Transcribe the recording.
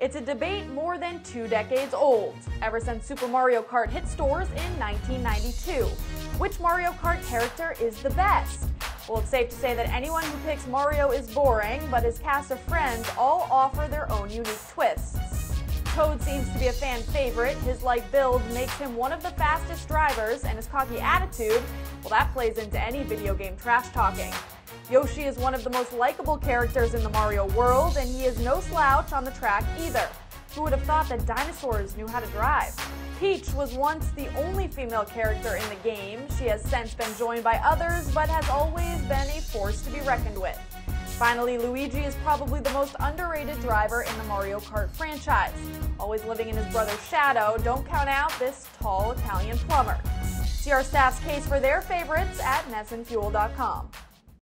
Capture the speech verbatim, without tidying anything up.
It's a debate more than two decades old, ever since Super Mario Kart hit stores in nineteen ninety-two. Which Mario Kart character is the best? Well, it's safe to say that anyone who picks Mario is boring, but his cast of friends all offer their own unique twists. Toad seems to be a fan favorite. His light build makes him one of the fastest drivers, and his cocky attitude, well, that plays into any video game trash talking. Yoshi is one of the most likable characters in the Mario world, and he is no slouch on the track either. Who would have thought that dinosaurs knew how to drive? Peach was once the only female character in the game. She has since been joined by others, but has always been a force to be reckoned with. Finally, Luigi is probably the most underrated driver in the Mario Kart franchise. Always living in his brother's shadow, don't count out this tall Italian plumber. See our staff's case for their favorites at N E S N Fuel dot com.